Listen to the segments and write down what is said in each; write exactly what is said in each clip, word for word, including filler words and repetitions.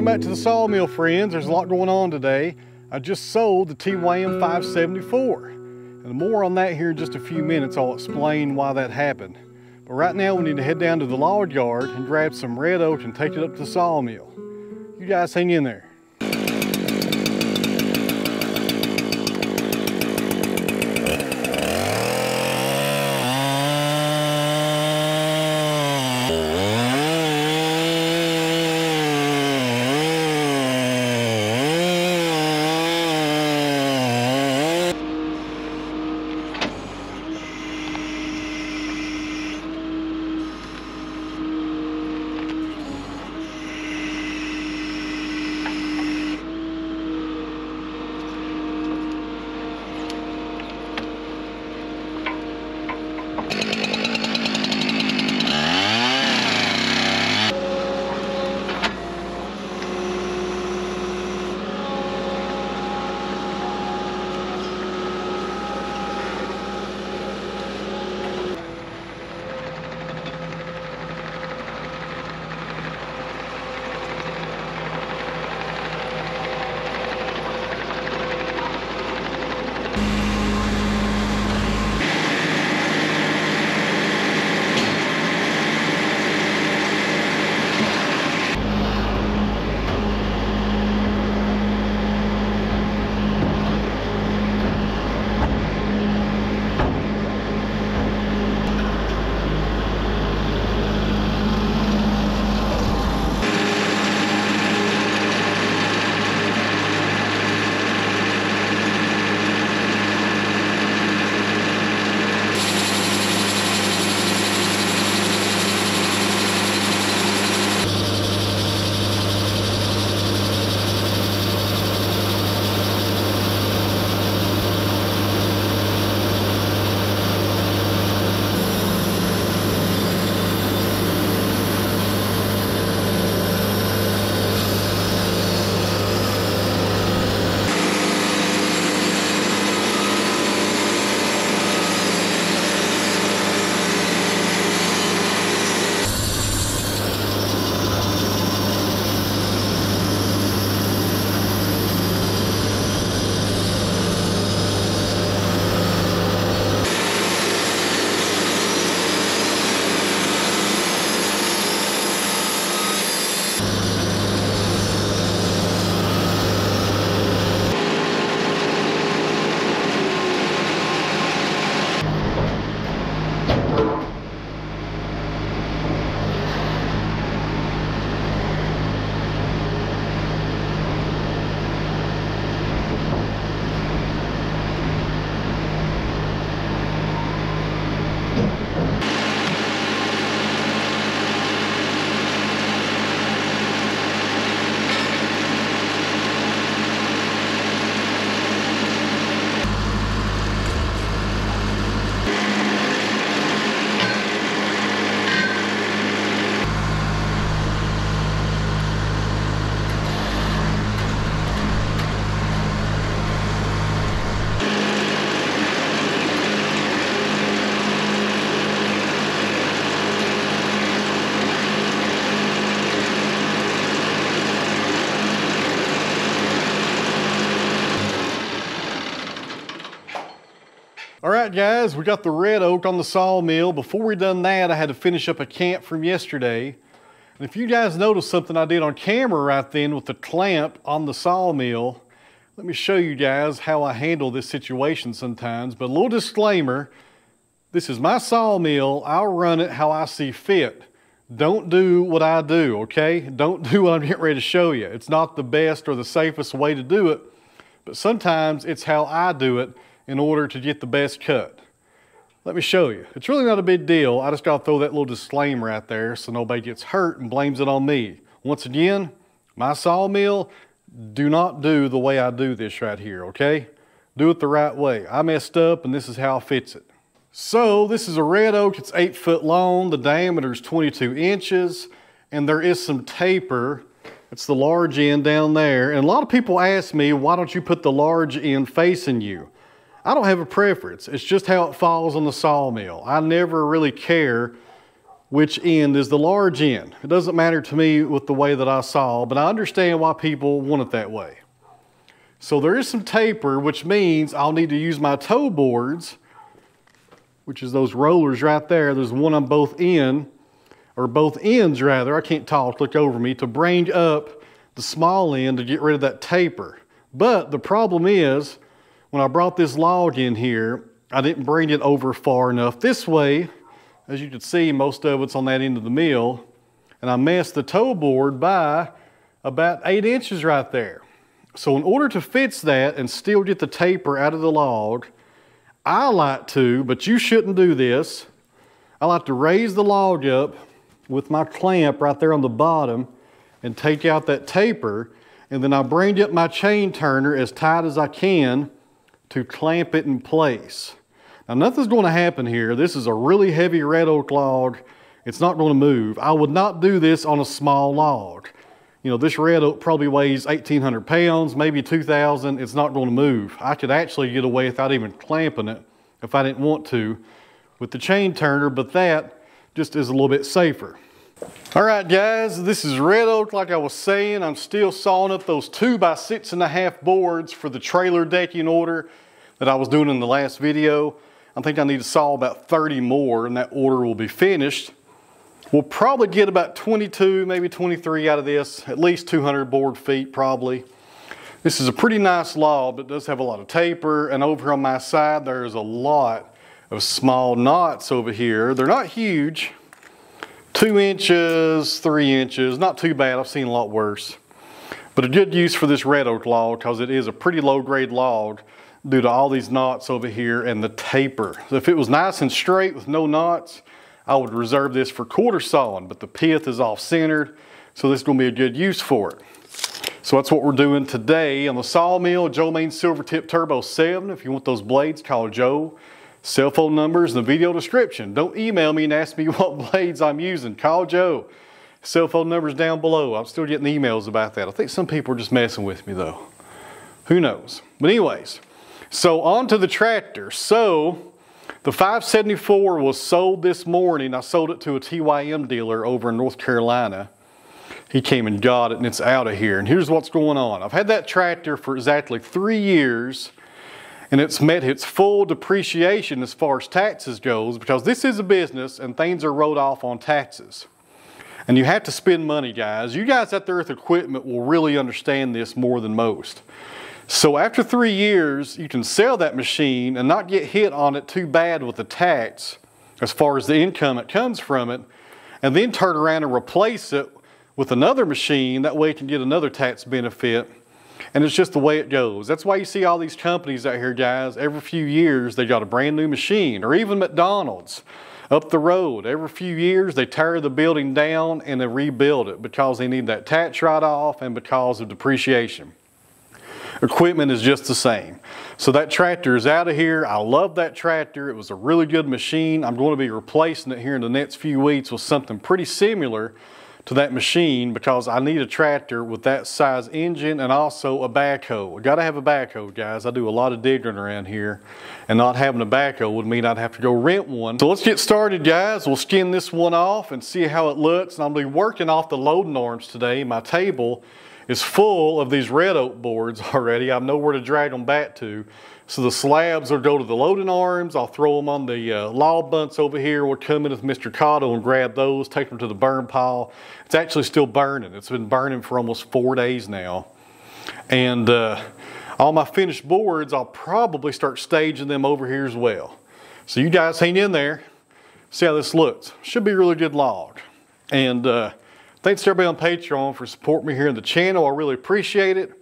Back to the sawmill, friends. There's a lot going on today. I just sold the T Y M five seventy-four, and more on that here in just a few minutes. I'll explain why that happened. But right now we need to head down to the log yard and grab some red oak and take it up to the sawmill. You guys hang in there. All right, guys, we got the red oak on the sawmill. Before we done that, I had to finish up a camp from yesterday. And if you guys noticed something I did on camera right then with the clamp on the sawmill, let me show you guys how I handle this situation sometimes. But a little disclaimer, this is my sawmill. I'll run it how I see fit. Don't do what I do, okay? Don't do what I'm getting ready to show you. It's not the best or the safest way to do it, but sometimes it's how I do it in order to get the best cut. Let me show you. It's really not a big deal. I just gotta throw that little disclaimer out there so nobody gets hurt and blames it on me. Once again, my sawmill, do not do the way I do this right here, okay? Do it the right way. I messed up and this is how I fix it. So this is a red oak, it's eight foot long, the diameter is twenty-two inches, and there is some taper. It's the large end down there. And a lot of people ask me, why don't you put the large end facing you? I don't have a preference. It's just how it falls on the sawmill. I never really care which end is the large end. It doesn't matter to me with the way that I saw, but I understand why people want it that way. So there is some taper, which means I'll need to use my toe boards, which is those rollers right there. There's one on both end, or both ends rather, I can't talk, look over me, to bring up the small end to get rid of that taper. But the problem is, when I brought this log in here, I didn't bring it over far enough. This way, as you can see, most of it's on that end of the mill, and I messed the toe board by about eight inches right there. So in order to fix that and still get the taper out of the log, I like to, but you shouldn't do this, I like to raise the log up with my clamp right there on the bottom and take out that taper, and then I bring up my chain turner as tight as I can to clamp it in place. Now nothing's going to happen here. This is a really heavy red oak log. It's not going to move. I would not do this on a small log. You know, this red oak probably weighs eighteen hundred pounds, maybe two thousand. It's not going to move. I could actually get away without even clamping it if I didn't want to with the chain turner, but that just is a little bit safer. All right, guys, this is red oak. Like I was saying, I'm still sawing up those two by six and a half boards for the trailer decking order that I was doing in the last video. I think I need to saw about thirty more and that order will be finished. We'll probably get about twenty-two, maybe twenty-three out of this, at least two hundred board feet probably. This is a pretty nice log, but it does have a lot of taper, and over on my side there is a lot of small knots over here. They're not huge, two inches, three inches, not too bad. I've seen a lot worse. But a good use for this red oak log, because it is a pretty low grade log due to all these knots over here and the taper. So if it was nice and straight with no knots, I would reserve this for quarter sawing, but the pith is off-centered, so this is going to be a good use for it. So that's what we're doing today on the sawmill, Joe Maine Silver Tip Turbo seven. If you want those blades, call Joe. Cell phone number is in the video description. Don't email me and ask me what blades I'm using. Call Joe. Cell phone number's down below. I'm still getting emails about that. I think some people are just messing with me though. Who knows? But anyways, so on to the tractor. So the five seventy-four was sold this morning. I sold it to a T Y M dealer over in North Carolina. He came and got it, and it's out of here. And here's what's going on. I've had that tractor for exactly three years, and it's met its full depreciation as far as taxes goes, because this is a business and things are wrote off on taxes. And you have to spend money, guys. You guys out there with equipment will really understand this more than most. So after three years, you can sell that machine and not get hit on it too bad with the tax as far as the income that comes from it, and then turn around and replace it with another machine. That way you can get another tax benefit. And it's just the way it goes. That's why you see all these companies out here, guys. Every few years, they got a brand new machine, or even McDonald's up the road. Every few years, they tear the building down and they rebuild it because they need that tax write-off and because of depreciation. Equipment is just the same. So that tractor is out of here. I love that tractor. It was a really good machine. I'm going to be replacing it here in the next few weeks with something pretty similar to that machine, because I need a tractor with that size engine and also a backhoe. I gotta have a backhoe, guys. I do a lot of digging around here, and not having a backhoe would mean I'd have to go rent one. So let's get started, guys. We'll skin this one off and see how it looks. And I'll be working off the loading arms today. My table is full of these red oak boards already. I have nowhere to drag them back to. So the slabs will go to the loading arms. I'll throw them on the uh, log bunts over here. We'll come in with Mister Cotto and grab those, take them to the burn pile. It's actually still burning. It's been burning for almost four days now. And uh, all my finished boards, I'll probably start staging them over here as well. So you guys hang in there, see how this looks. Should be a really good log. And uh, thanks to everybody on Patreon for supporting me here in the channel. I really appreciate it.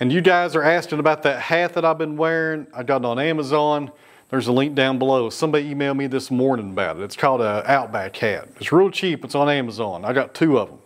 And you guys are asking about that hat that I've been wearing. I got it on Amazon. There's a link down below. Somebody emailed me this morning about it. It's called an Outback hat. It's real cheap. It's on Amazon. I got two of them.